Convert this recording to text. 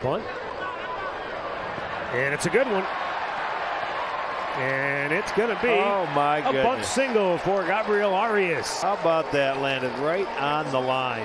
punt. And it's a good one. And it's going to be a bunt single for Gabriel Arias. How about that? Landed right on the line.